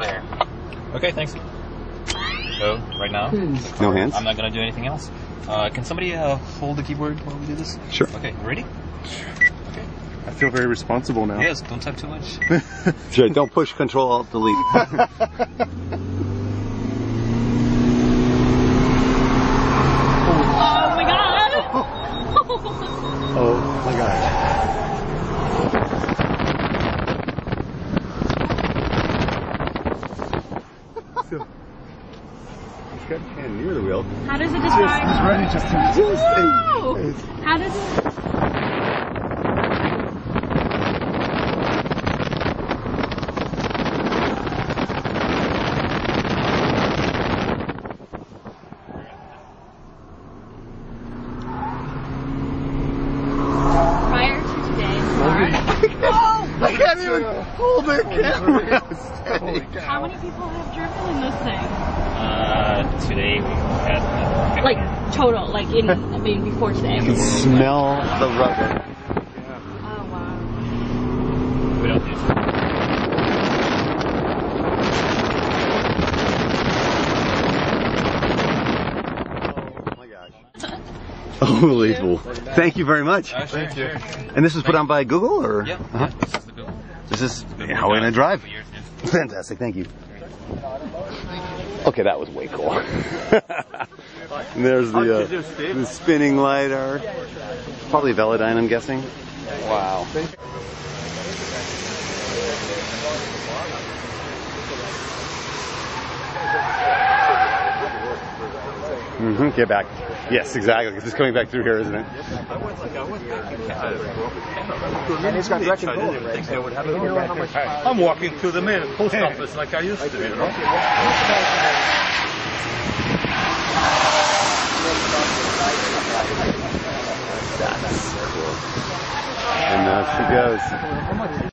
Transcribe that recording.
clear. Okay, thanks. So, right now, no hands. I'm not going to do anything else. Can somebody hold the keyboard while we do this? Sure. Okay, ready? Okay. I feel very responsible now. Yes, don't type too much. Sure, don't push Control Alt Delete. Near the wheel. How does it describe? It's ready just to. Whoa! How does it? Prior to today's car. Oh! I can't even hold the camera. How many people have driven in this thing? Today we had like total, like in before today. You can smell the rubber. Yeah. Oh wow. We don't do so. Oh my gosh. Unbelievable. Thank you very much. Thank you. And this was put on by Google, or? Yeah. This is the Google. This is how we're gonna drive. Fantastic. Thank you. Okay, that was way cool. There's the spinning LiDAR. Probably Velodyne, I'm guessing. Wow. Get back. Yes, exactly. It's just coming back through here, isn't it? And it's got black and gold, right? I'm walking through the mail post office like I used to, you know? That's cool. And now she goes.